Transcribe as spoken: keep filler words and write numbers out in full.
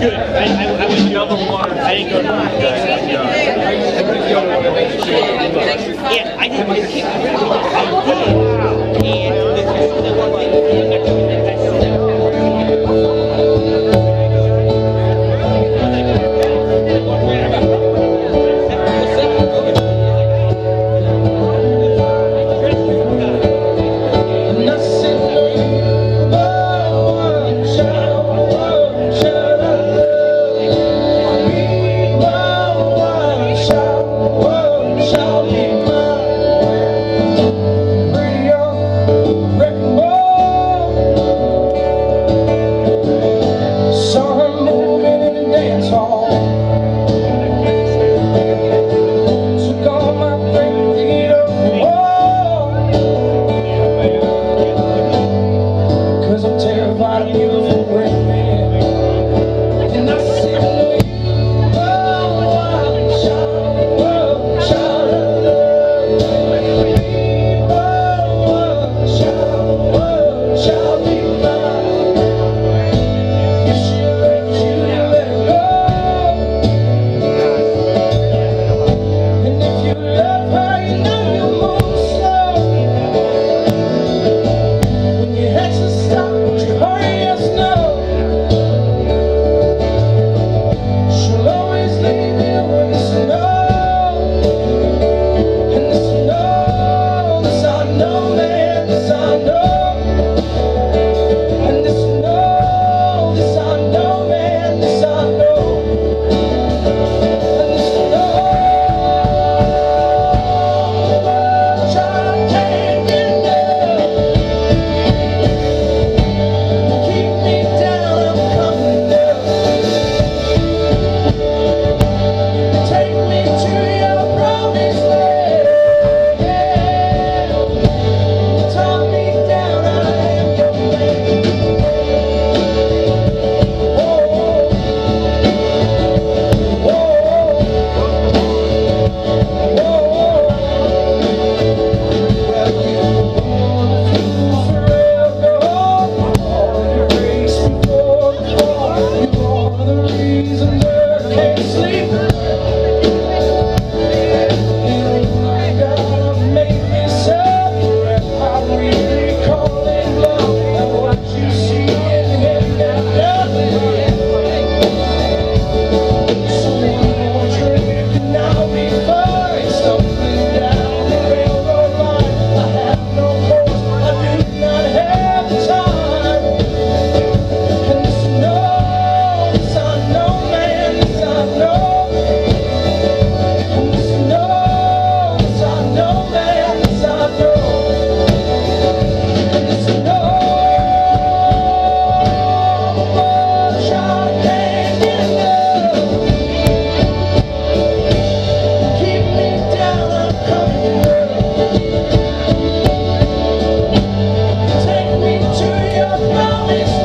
good. I, I, I went the other one. I didn't go to the other one. Yeah, I didn't want to kick the middle one. I did. And this is the one thing I'm not going to do. Promise.